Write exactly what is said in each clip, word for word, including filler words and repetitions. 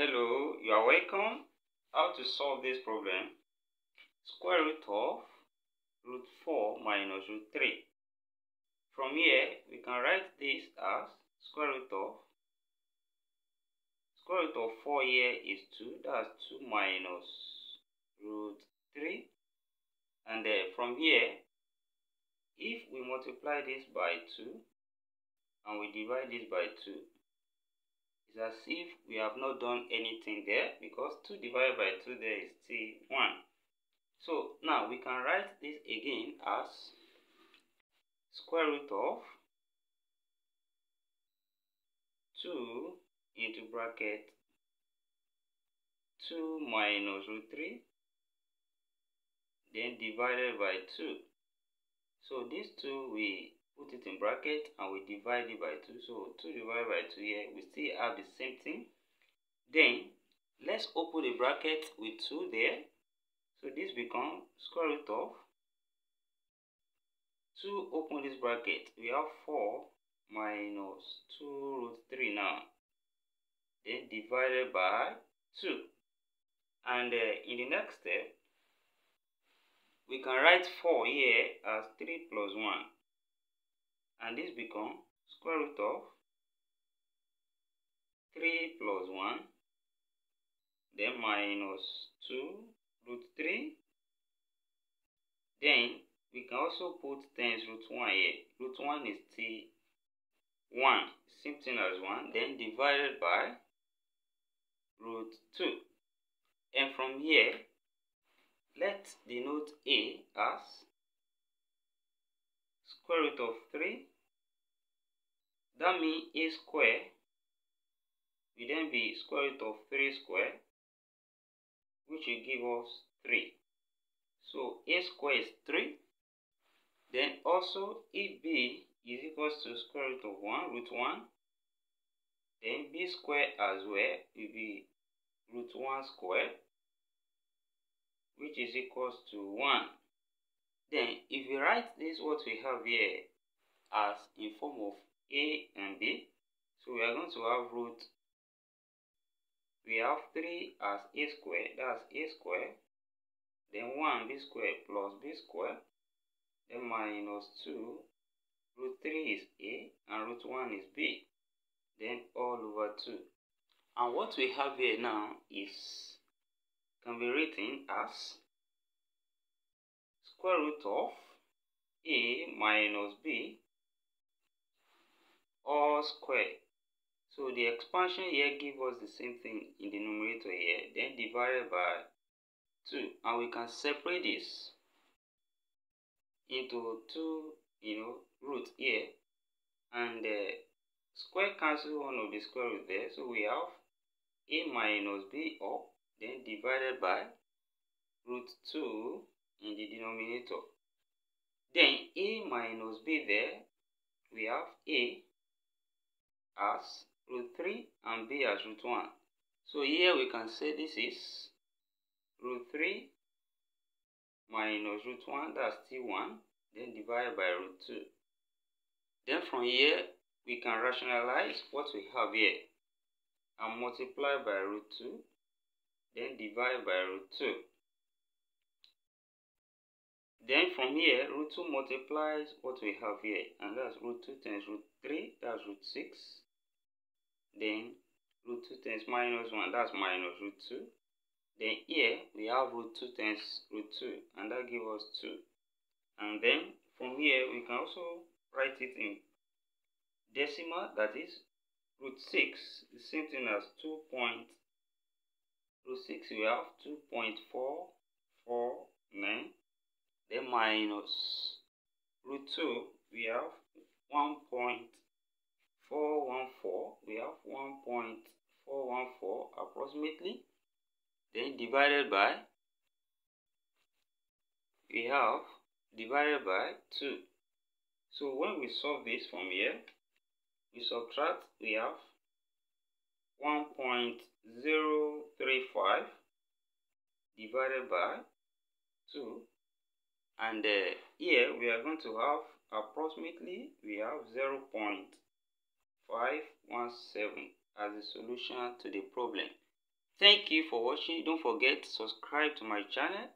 Hello, you are welcome. How to solve this problem? Square root of root four minus root three. From here, we can write this as square root of square root of four here is two, that's two minus root three. And then from here, if we multiply this by two and we divide this by two, it's as if we have not done anything there, because two divided by two there is still one. So now we can write this again as square root of two into bracket two minus root three, then divided by two. So these two we put it in bracket and we divide it by two. So two divided by two here, we still have the same thing. Then let's open the bracket with two there. So this becomes square root of two, open this bracket, we have four minus two root three now, then divided by two. And uh, in the next step, we can write four here as three plus one, and this becomes square root of three plus one, then minus two root three. Then we can also put times root one here, root one is still one, same thing as one, then divided by root two. And from here, let's denote a as square root of three. That means a square will then be square root of three square, which will give us three. So a square is three. Then also, if b is equal to square root of one, root one, then b square as well will be root one square, which is equals to one. Then if we write this what we have here as in form of a and b, so we are going to have root, we have three as a square, that's a square, then one b square plus b square, then minus two root three is a and root one is b, then all over two. And what we have here now is can be written as square root of a minus b all square. So the expansion here gives us the same thing in the numerator here, then divided by two. And we can separate this into two, you know, roots here, and the square cancel one of the square root there. So we have a minus b up, then divided by root two in the denominator. Then a minus b there, we have a as root three and b as root one. So here we can say this is root three minus root one, that's still one, then divided by root two. Then from here, we can rationalize what we have here and multiply by root two, then divide by root two. Then from here, root two multiplies what we have here, and that's root two times root three, that's root six. Then root two times minus one, that's minus root two. Then here we have root two times root two, and that gives us two. And then from here we can also write it in decimal, that is root six, the same thing as two point root six, we have two point four four nine, then minus root two, we have one point four one four, we have one point four one four approximately, then divided by, we have divided by two. So when we solve this from here, we subtract, we have one point zero three five divided by two, and uh, here we are going to have approximately we have zero point five one seven as the solution to the problem. Thank you for watching. Don't forget to subscribe to my channel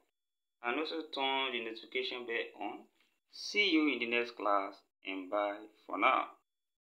and also turn the notification bell on. See you in the next class, and bye for now.